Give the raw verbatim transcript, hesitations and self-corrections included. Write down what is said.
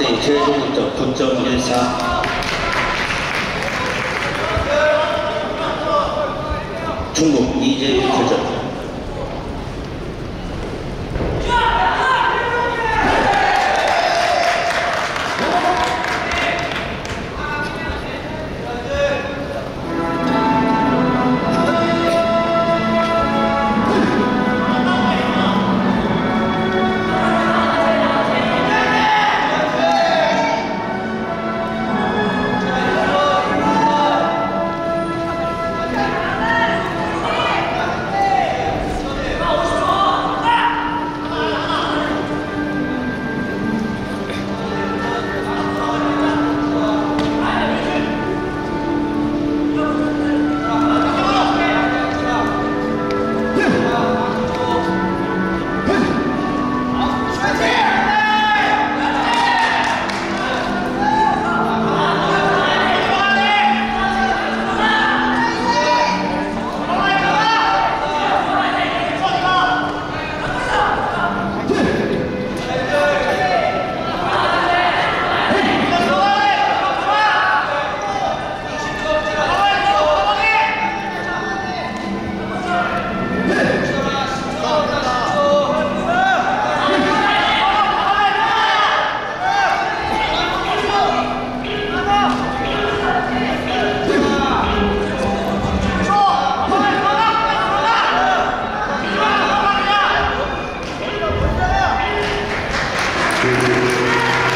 대 최고부터 구 점 일사. 중국 이재율 출전. Thank you.